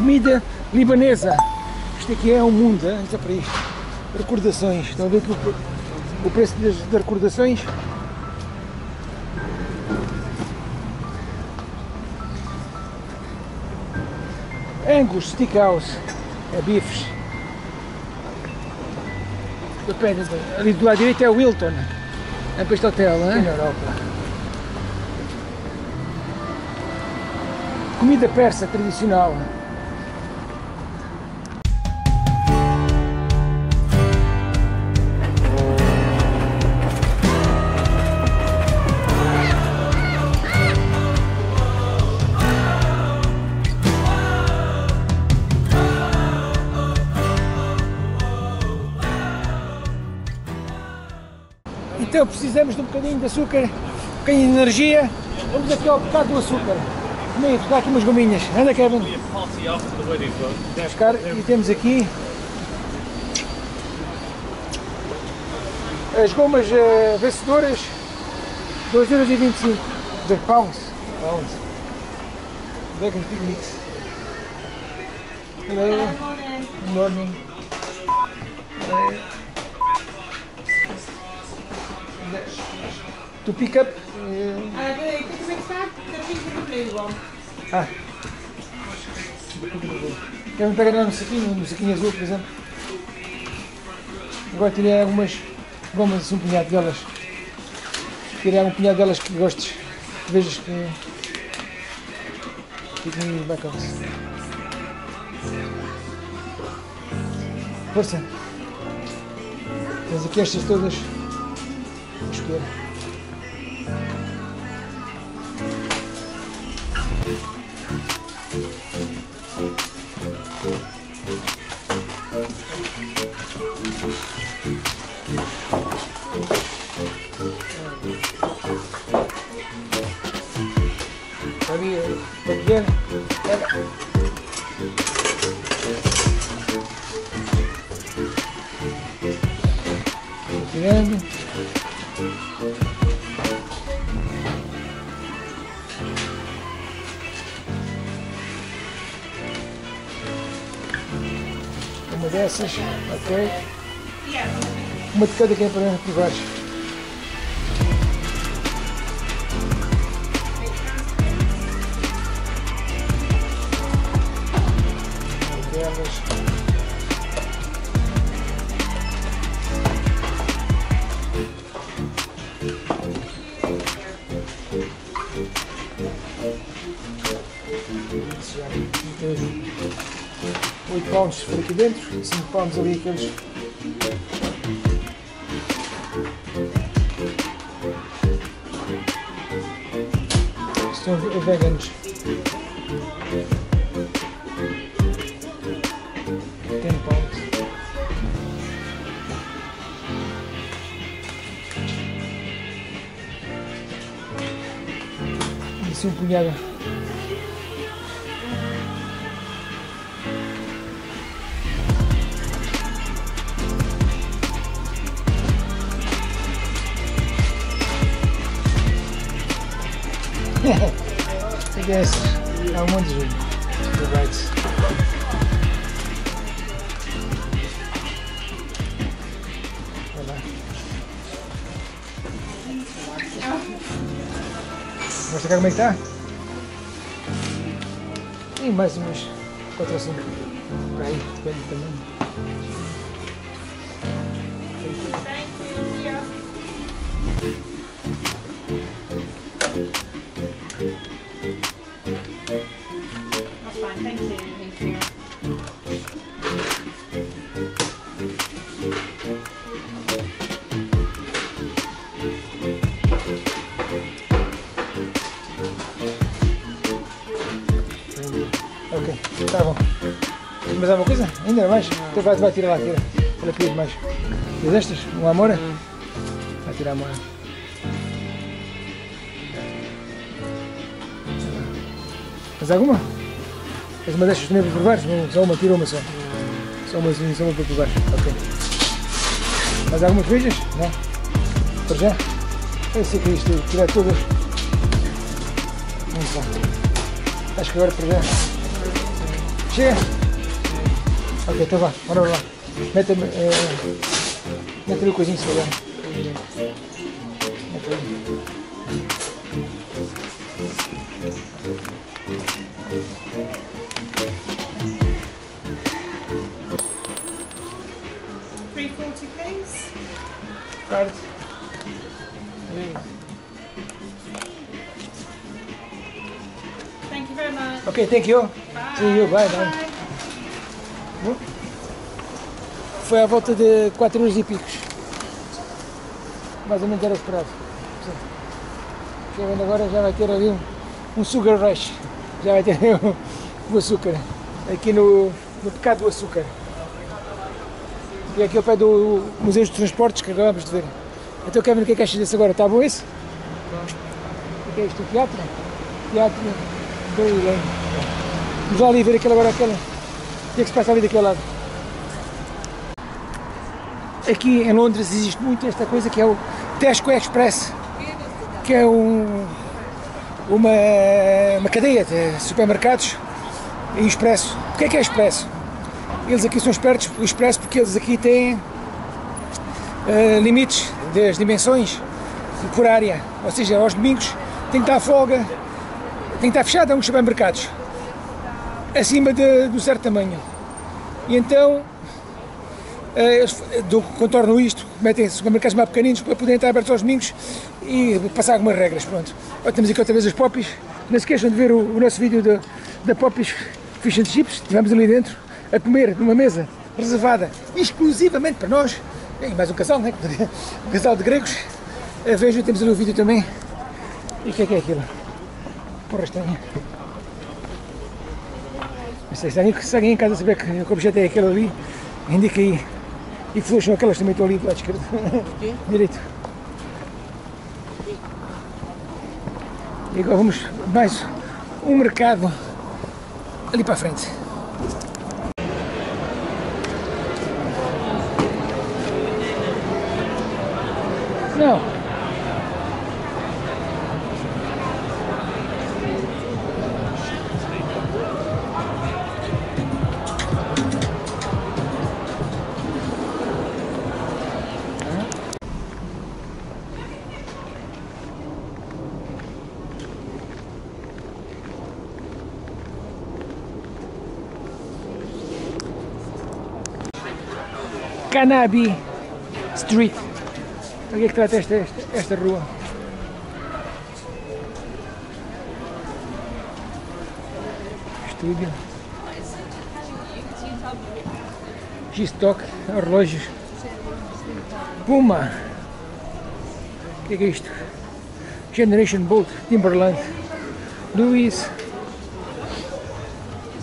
comida libanesa. Isto aqui é um mundo, hein? Só para isto. Recordações. Estão a ver que o preço das recordações? Angus Steakhouse, é bifes. Ali do lado direito é o Hilton, é para este hotel, não é? Na Europa. Comida persa tradicional. Então precisamos de um bocadinho de açúcar, um bocadinho de energia. Vamos aqui ao bocado do açúcar. Vou dar aqui umas gominhas. Anda, Kevin. Buscar, e temos aqui as gomas vencedoras, 2,25€. £2. Bacon picnics. Hello. Good morning. To pick up? Pick a mix bag, the pink and the blue one. Ah. Quero-me pegar num saquinho azul, por exemplo. Agora tirei algumas gomas, assim, um punhado delas. Tirei um punhado delas que gostes, que vejas que... Fiquem no back-office. Força. Tens aqui estas todas. Vou escolher. Uma dessas, ok. Uma de cada que é para ativar. £8 por aqui dentro, £5 ali aqueles. São veganos. £10. E assim um punhado. Yes, I want to do right. Vamos ver como é que está? E mais umas 4 ou 5 para aí, depende também. Ok, tá bom. Mas há uma coisa? Ainda mais? Então vai tirar lá, tira pedir mais. Tens estas? Uma amora? Vai tirar a amora. Mas alguma? Mas uma destas também para provar? Só uma, tira uma só. Só uma para provar. Ok. Mais algumas coisas? Não? Para já? Eu sei que é isto, tirar todas. Vamos lá. Acho que agora para já. Sigue. Ok, esto va, ahora va. Méteme, mete el cojín, se va. $3.40, please. Card. Thank you very much. Okay, thank you. Bye. See you, bye, bye. Bom, foi à volta de 4 horas e picos. Mais ou menos era esperado. Chegando agora já vai ter ali um sugar rush. Já vai ter o açúcar. Aqui no pecado do açúcar. E aqui ao pé do Museu dos Transportes que acabamos de ver. Então, Kevin, o que é que achas disso agora? Está bom isso? O que é isto? O teatro? Teatro do Leão. Vamos lá ali ver aquela agora. Aquela. O que é que se passa ali daquele lado? Aqui em Londres existe muito esta coisa que é o Tesco Express, que é uma cadeia de supermercados e expresso. O que é expresso? Eles aqui são espertos, o expresso, porque eles aqui têm limites das dimensões por área, ou seja, aos domingos tem que estar folga, tem que estar fechada uns supermercados acima de um certo tamanho, e então eles contornam isto, metem supermercados mais pequeninos para poderem estar abertos aos domingos e passar algumas regras, pronto. Olha, temos aqui outra vez as Poppies, não se esqueçam de ver o nosso vídeo da Poppies Fish and Chips, estivemos ali dentro a comer numa mesa reservada exclusivamente para nós, e mais um casal, né? Um casal de gregos. Vejam, temos ali o vídeo também. E o que é aquilo? Porra estranha. Não sei se alguém em casa saber que o objeto é aquele ali, indica aí. E flores são aquelas também, estão ali do lado esquerdo. Direito. E agora vamos mais um mercado ali para a frente. Não. Carnaby Street. O que é que trata esta rua? Estúdio. G-Stock, relógios. Puma. O que é isto? Generation Boat, Timberland. Levi's.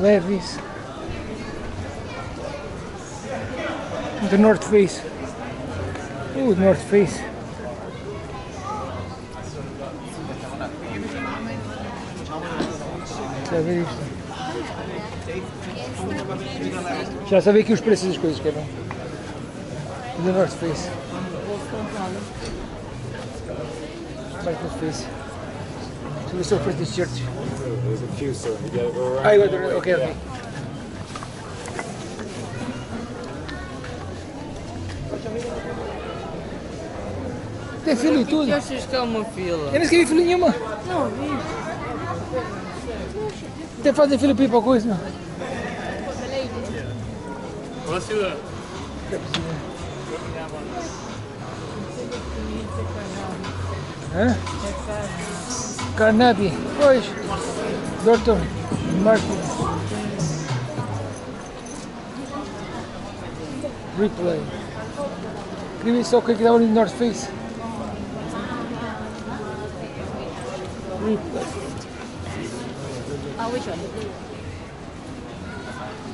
Levi's. The North Face. The North Face. Já sabia aqui os preços das coisas, Kevin. The North Face. Deixa eu ver se eu ofereço desse shirt. Ah, eu ok. Tem fila e tudo. Que achas que é uma fila? Eu não escrevi fila nenhuma. Não, vi. Até fazer fila para ir para coisa, não? Próxima. Hã? Carnaby. Pois. Doutor. Marco. Replay. Escrevi só o que é que dá o North Face. Which one?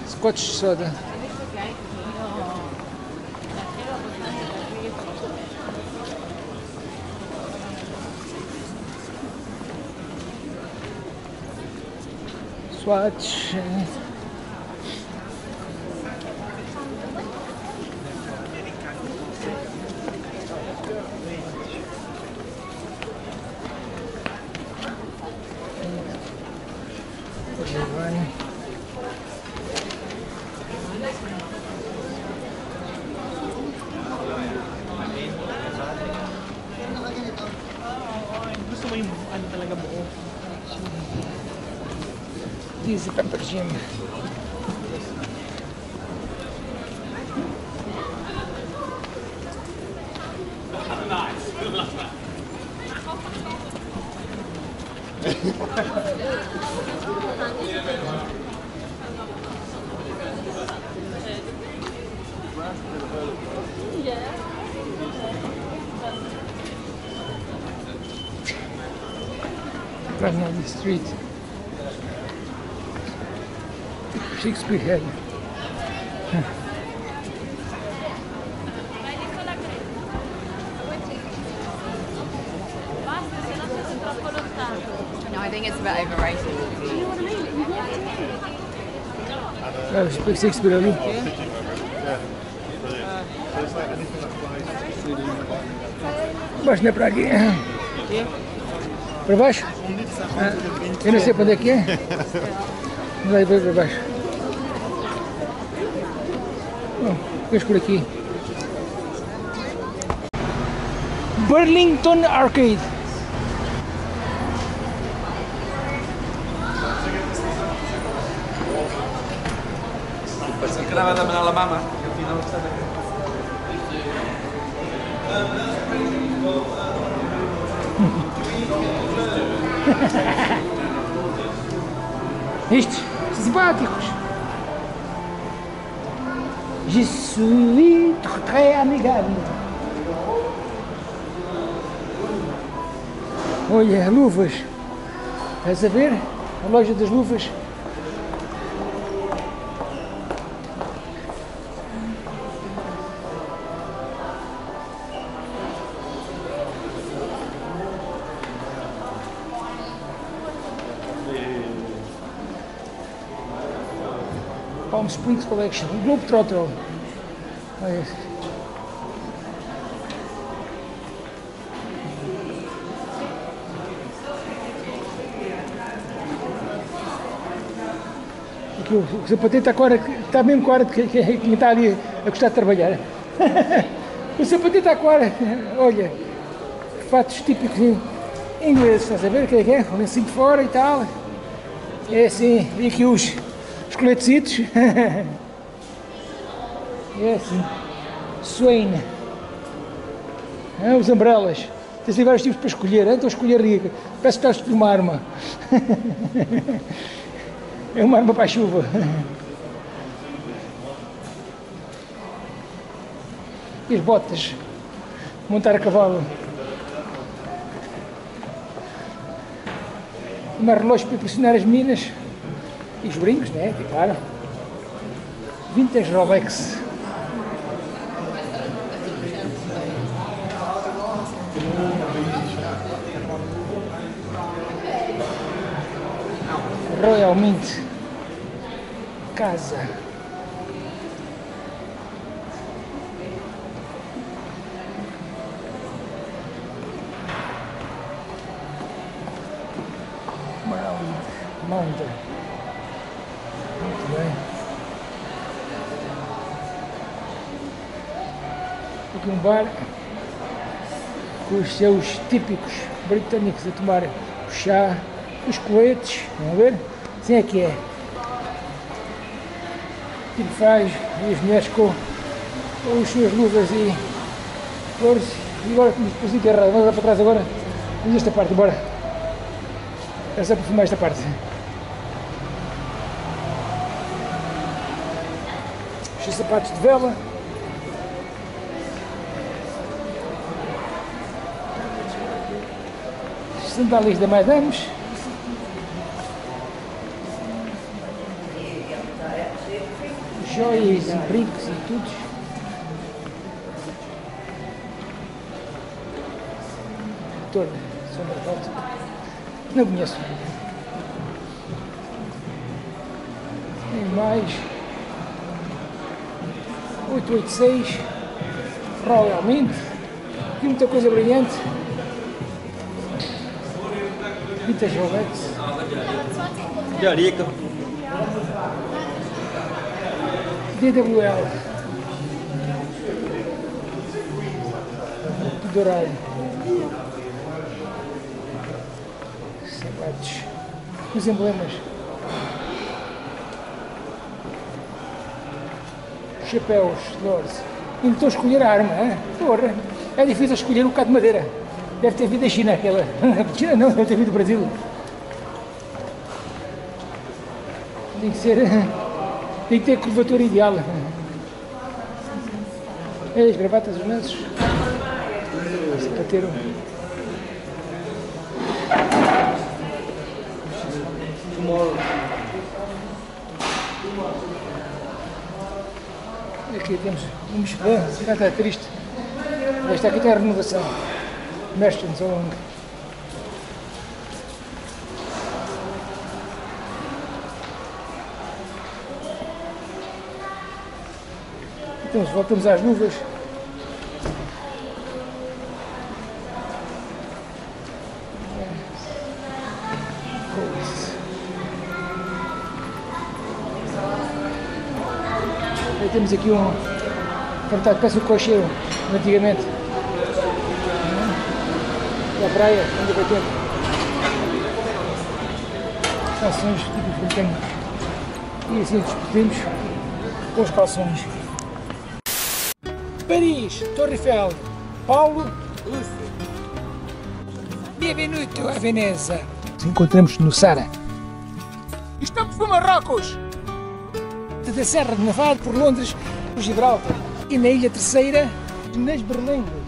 Scotch soda. Swatch. nagabuo. Easy Pepper Gym. Carnaby Street, Shakespeare Head. No, I think it's a bit overrated. Do you know what I mean? You want to do it. Shakespeare only. Baixo não é pra aqui. Para baixo? Ah, eu não sei para onde é que é. Vai para baixo. Vamos por aqui. Burlington Arcade. Pensei que estava a demanar a mama. Afinal, está estes simpáticos. Jesuí très amigable. Olha, luvas. Estás a ver? A loja das luvas. Palm Springs Collection, Globe Trotter. Aqui o sapatente está mesmo com a hora de quem está ali a gostar de trabalhar. O sapatente está com a hora, olha, fatos típicos ingleses, estás a ver o que é? O lenço de fora e tal. É assim, e aqui os coletecitos. É assim. Swain. Ah, os umbrellas. Tens aí vários tipos para escolher. Então escolher rica. Parece que estás de uma arma. É uma arma para a chuva. E as botas. Montar a cavalo. Um relógio para pressionar as meninas. E os brincos, né? E claro. Vintage Rolex. Royal Mint. Casa. Mountain. Aqui um bar com os seus típicos britânicos a tomar o chá, os coletes, vão ver? Assim é que é. O que faz as mulheres com as suas luvas e flores. E agora depois enterrado, vamos lá para trás agora. Vamos esta parte, bora. É só perfumar esta parte. Os sapatos de vela. Os sandálias da Madames. Joias e brincos e tudo. Torna, sombra alta. Não conheço. Tem mais. 886, Royal Mint, e muita coisa brilhante. Muitas Rolex. De Arica. DWL. Dourado. chocolates, os emblemas, chapéus, flores. Ainda estou a escolher a arma, hein? Porra, é difícil escolher um bocado de madeira. Deve ter vindo da China, aquela. China não, deve ter vindo do Brasil. Tem que ser. Tem que ter a curvatura ideal. As gravatas, os lenços. Sapateiro. Aqui temos um mexilhão, está triste. Esta aqui tem a renovação. Merchants along. Então voltamos às luvas. Aí temos aqui um fantástico, parece o cocheiro antigamente. Da praia, onde vai ter calções tipo frango. E assim despedimos com os calções. Paris, Torre Eiffel, Paulo, Benvenuto a Veneza. Encontramos no Sara. Estamos no Marrocos. Da Serra de Navarre por Londres, por Gibraltar e na Ilha Terceira, nas Berlengas.